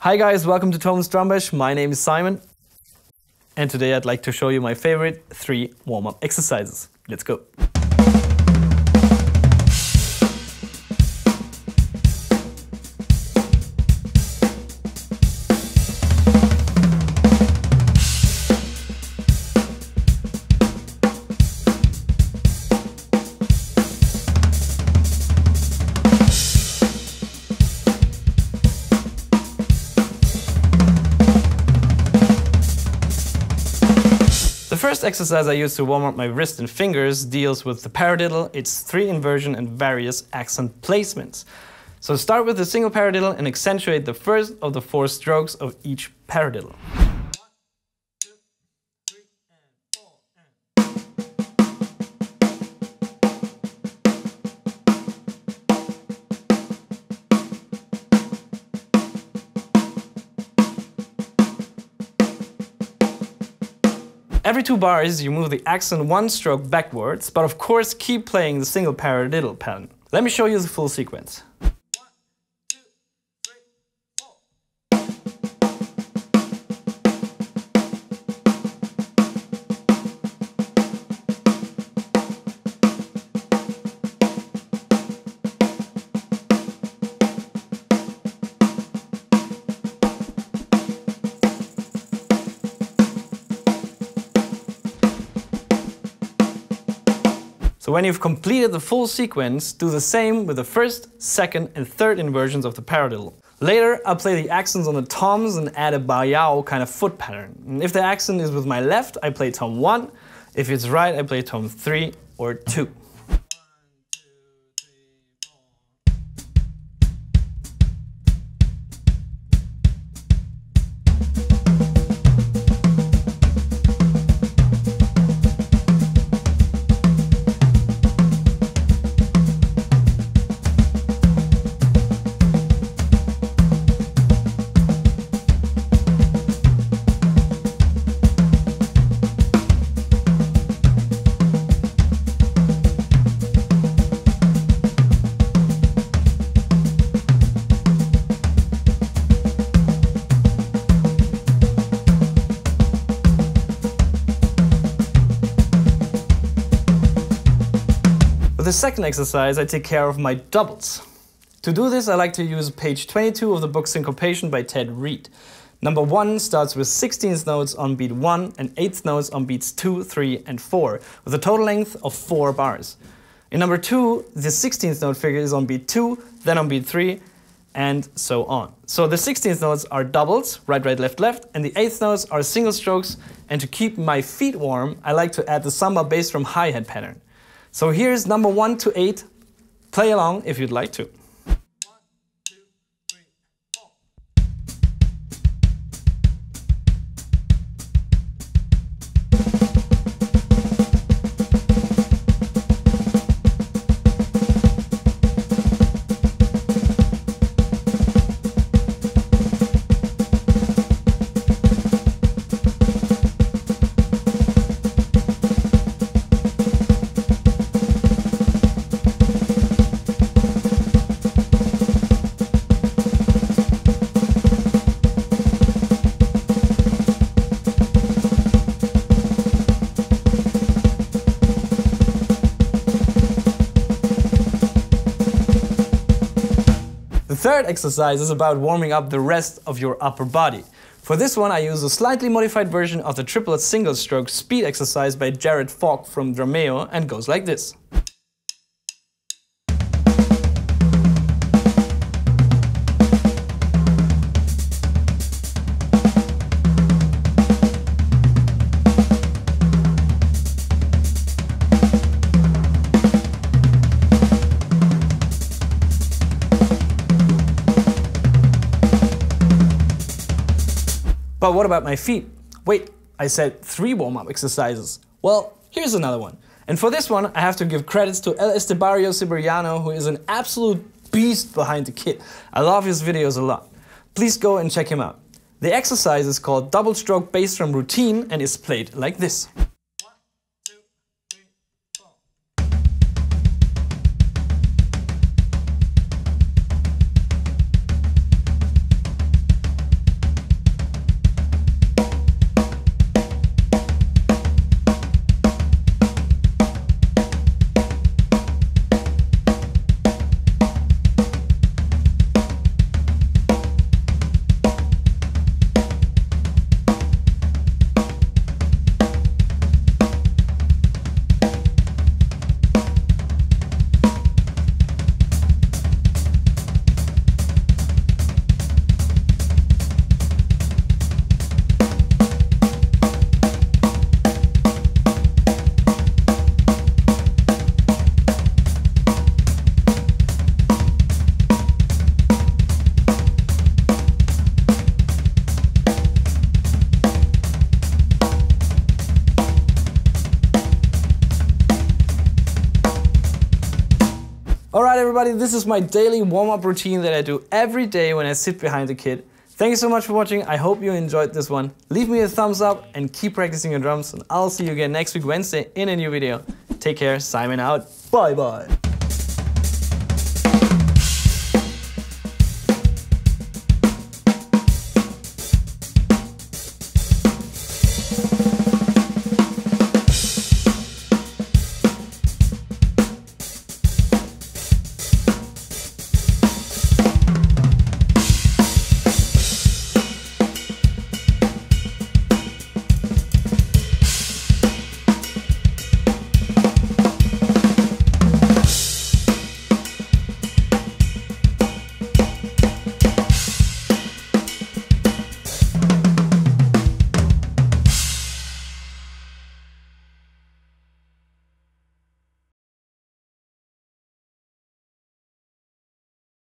Hi guys, welcome to Thomann's Drum Bash. My name is Simon and today I'd like to show you my favorite 3 warm-up exercises. Let's go! The first exercise I use to warm up my wrist and fingers deals with the paradiddle, its 3 inversion and various accent placements. So start with a single paradiddle and accentuate the first of the 4 strokes of each paradiddle. Every 2 bars you move the accent 1 stroke backwards, but of course keep playing the single paradiddle pattern. Let me show you the full sequence. So when you've completed the full sequence, do the same with the first, second and third inversions of the paradiddle. Later, I'll play the accents on the toms and add a bayao kind of foot pattern. And if the accent is with my left, I play tom 1, if it's right, I play tom 3 or 2. The second exercise, I take care of my doubles. To do this, I like to use page 22 of the book Syncopation by Ted Reed. Number 1 starts with 16th notes on beat 1 and 8th notes on beats 2, 3 and 4, with a total length of 4 bars. In number 2, the 16th note figure is on beat 2, then on beat 3 and so on. So the 16th notes are doubles, right, right, left, left, and the 8th notes are single strokes, and to keep my feet warm, I like to add the samba bass drum hi-hat pattern. So here's number 1 to 8, play along if you'd like to. The third exercise is about warming up the rest of your upper body. For this one I use a slightly modified version of the triplet single stroke speed exercise by Jared Falk from Drumeo and goes like this. But what about my feet? Wait, I said 3 warm-up exercises. Well, here's another one. And for this one, I have to give credits to El Estepario Siberiano, who is an absolute beast behind the kit. I love his videos a lot. Please go and check him out. The exercise is called Double Stroke Bass Drum Routine and is played like this. Alright everybody, this is my daily warm-up routine that I do every day when I sit behind the kit. Thank you so much for watching, I hope you enjoyed this one. Leave me a thumbs up and keep practicing your drums, and I'll see you again next week Wednesday in a new video. Take care, Simon out, bye bye!